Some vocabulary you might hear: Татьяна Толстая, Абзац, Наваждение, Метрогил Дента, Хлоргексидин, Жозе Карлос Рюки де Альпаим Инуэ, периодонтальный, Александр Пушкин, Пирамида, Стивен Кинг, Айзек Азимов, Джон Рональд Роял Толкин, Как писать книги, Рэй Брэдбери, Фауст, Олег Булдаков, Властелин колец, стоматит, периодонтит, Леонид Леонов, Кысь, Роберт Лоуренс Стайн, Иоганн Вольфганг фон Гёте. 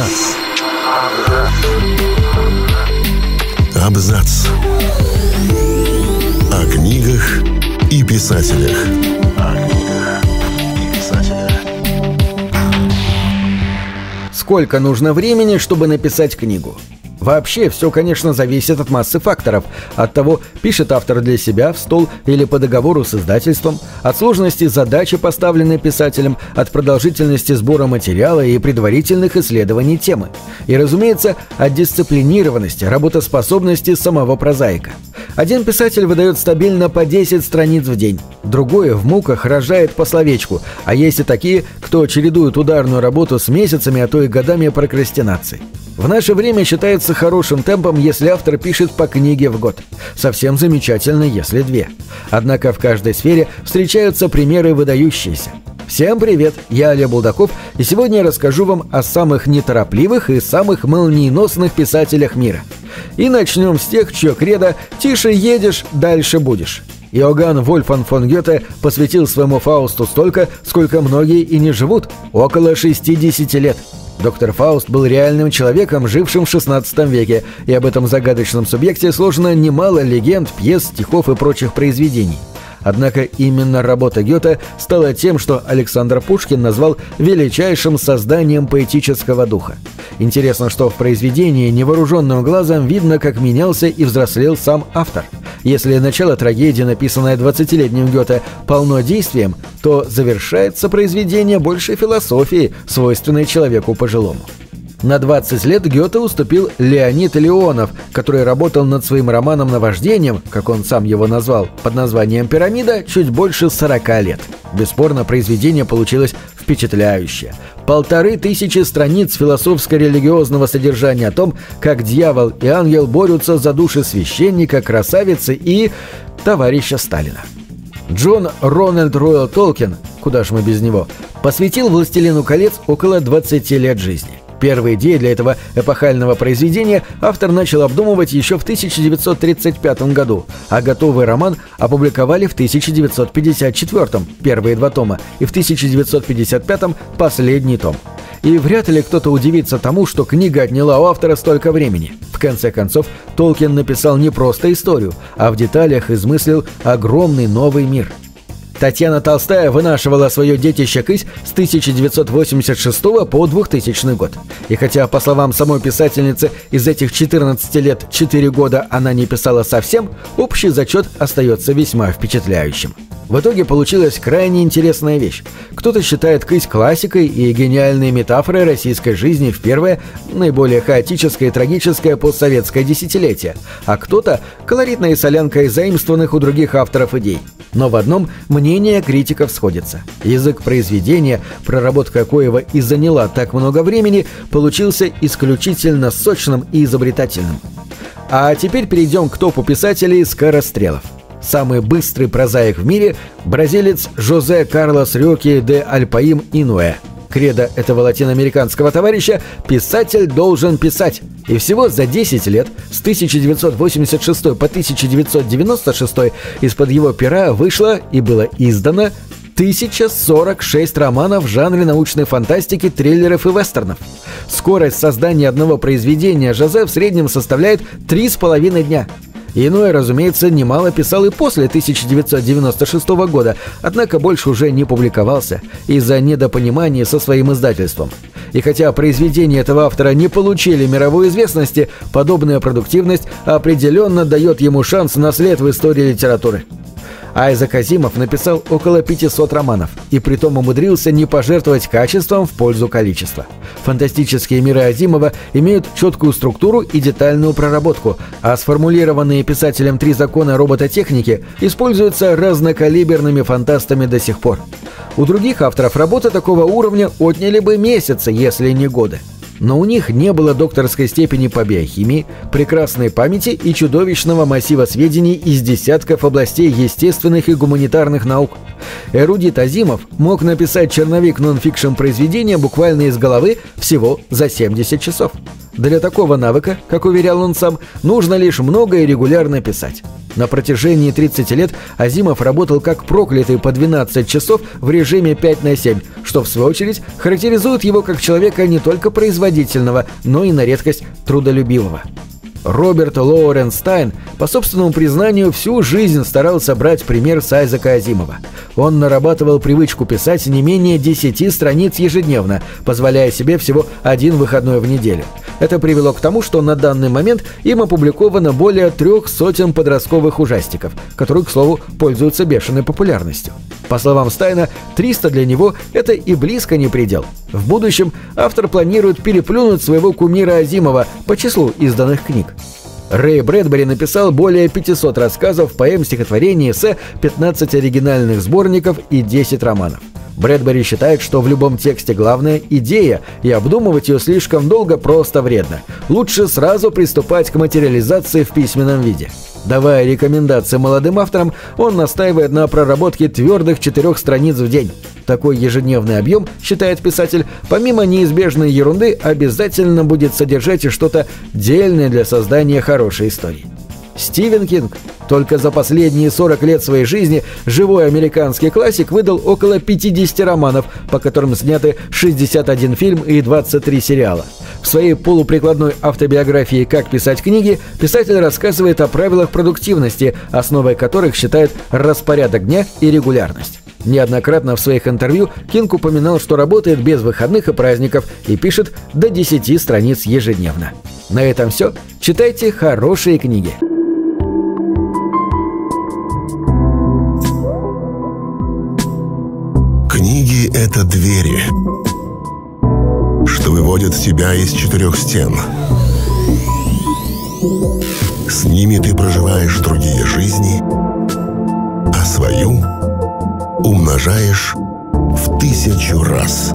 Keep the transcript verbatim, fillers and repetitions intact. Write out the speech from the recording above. Абзац. Абзац. О книгах и писателях. О книгах и писателях. Сколько нужно времени, чтобы написать книгу? Вообще, все, конечно, зависит от массы факторов. От того, пишет автор для себя, в стол или по договору с издательством, от сложности задачи, поставленной писателем, от продолжительности сбора материала и предварительных исследований темы. И, разумеется, от дисциплинированности, работоспособности самого прозаика. Один писатель выдает стабильно по десять страниц в день, другой в муках рожает по словечку, а есть и такие, кто чередует ударную работу с месяцами, а то и годами прокрастинации. В наше время считается хорошим темпом, если автор пишет по книге в год. Совсем замечательно, если две. Однако в каждой сфере встречаются примеры выдающиеся. Всем привет, я Олег Булдаков, и сегодня я расскажу вам о самых неторопливых и самых молниеносных писателях мира. И начнем с тех, чье кредо «тише едешь, дальше будешь». Иоганн Вольфганг фон Гёте посвятил своему Фаусту столько, сколько многие и не живут – около шестидесяти лет. Доктор Фауст был реальным человеком, жившим в шестнадцатом веке, и об этом загадочном субъекте сложено немало легенд, пьес, стихов и прочих произведений. Однако именно работа Гёте стала тем, что Александр Пушкин назвал величайшим созданием поэтического духа. Интересно, что в произведении невооруженным глазом видно, как менялся и взрослел сам автор. Если начало трагедии, написанное двадцатилетним Гёте, полно действием, то завершается произведение больше философии, свойственной человеку пожилому. На двадцать лет Гёте уступил Леонид Леонов, который работал над своим романом «Наваждением», как он сам его назвал, под названием «Пирамида», чуть больше сорока лет. Бесспорно, произведение получилось впечатляющее. Полторы тысячи страниц философско-религиозного содержания о том, как дьявол и ангел борются за души священника, красавицы и товарища Сталина. Джон Рональд Роял Толкин, куда же мы без него, посвятил «Властелину колец» около двадцати лет жизни. Первые идеи для этого эпохального произведения автор начал обдумывать еще в тысяча девятьсот тридцать пятом году, а готовый роман опубликовали в тысяча девятьсот пятьдесят четвёртом, первые два тома, и в тысяча девятьсот пятьдесят пятом последний том. И вряд ли кто-то удивится тому, что книга отняла у автора столько времени. В конце концов, Толкин написал не просто историю, а в деталях измыслил огромный новый мир. Татьяна Толстая вынашивала свое детище «Кысь» с тысяча девятьсот восемьдесят шестого по двухтысячный год. И хотя, по словам самой писательницы, из этих четырнадцати лет четыре года она не писала совсем, общий зачет остается весьма впечатляющим. В итоге получилась крайне интересная вещь. Кто-то считает «Кысь» классикой и гениальной метафорой российской жизни в первое, наиболее хаотическое и трагическое постсоветское десятилетие, а кто-то – колоритной солянкой заимствованных у других авторов идей. Но в одном мнение критиков сходится. Язык произведения, проработка коего и заняла так много времени, получился исключительно сочным и изобретательным. А теперь перейдем к топу писателей скорострелов. Самый быстрый прозаик в мире – бразилец Жозе Карлос Рюки де Альпаим Инуэ. Кредо этого латиноамериканского товарища – писатель должен писать. И всего за десять лет, с тысяча девятьсот восемьдесят шестого по тысяча девятьсот девяносто шестой, из-под его пера вышло и было издано тысяча сорок шесть романов в жанре научной фантастики, триллеров и вестернов. Скорость создания одного произведения Жозе в среднем составляет три с половиной дня. Инуэ, разумеется, немало писал и после тысяча девятьсот девяносто шестого года, однако больше уже не публиковался из-за недопонимания со своим издательством. И хотя произведения этого автора не получили мировой известности, подобная продуктивность определенно дает ему шанс на след в истории литературы. Айзек Азимов написал около пятисот романов, и притом умудрился не пожертвовать качеством в пользу количества. Фантастические миры Азимова имеют четкую структуру и детальную проработку, а сформулированные писателем три закона робототехники используются разнокалиберными фантастами до сих пор. У других авторов работы такого уровня отняли бы месяцы, если не годы. Но у них не было докторской степени по биохимии, прекрасной памяти и чудовищного массива сведений из десятков областей естественных и гуманитарных наук. Эрудит Азимов мог написать черновик нон-фикшн произведения буквально из головы всего за семьдесят часов. Для такого навыка, как уверял он сам, нужно лишь много и регулярно писать. На протяжении тридцати лет Азимов работал как проклятый по двенадцать часов в режиме пять на семь, что в свою очередь характеризует его как человека не только производительного, но и на редкость трудолюбивого. Роберт Лоуренс Стайн, по собственному признанию, всю жизнь старался брать пример с Айзека Азимова. Он нарабатывал привычку писать не менее десяти страниц ежедневно, позволяя себе всего один выходной в неделю. Это привело к тому, что на данный момент им опубликовано более трех сотен подростковых ужастиков, которые, к слову, пользуются бешеной популярностью. По словам Стайна, триста для него – это и близко не предел. В будущем автор планирует переплюнуть своего кумира Азимова по числу изданных книг. Рэй Брэдбери написал более пятисот рассказов, поэм, стихотворений, эссе, пятнадцати оригинальных сборников и десяти романов. Брэдбери считает, что в любом тексте главная идея, и обдумывать ее слишком долго просто вредно. Лучше сразу приступать к материализации в письменном виде. Давая рекомендации молодым авторам, он настаивает на проработке твердых четырех страниц в день. Такой ежедневный объем, считает писатель, помимо неизбежной ерунды, обязательно будет содержать и что-то дельное для создания хорошей истории. Стивен Кинг. Только за последние сорок лет своей жизни живой американский классик выдал около пятидесяти романов, по которым сняты шестьдесят один фильм и двадцать три сериала. В своей полуприкладной автобиографии «Как писать книги» писатель рассказывает о правилах продуктивности, основой которых считает распорядок дня и регулярность. Неоднократно в своих интервью Кинг упоминал, что работает без выходных и праздников и пишет до десяти страниц ежедневно. На этом все. Читайте хорошие книги. Книги – это двери, что выводят тебя из четырех стен. С ними ты проживаешь другие жизни, а свою умножаешь в тысячу раз.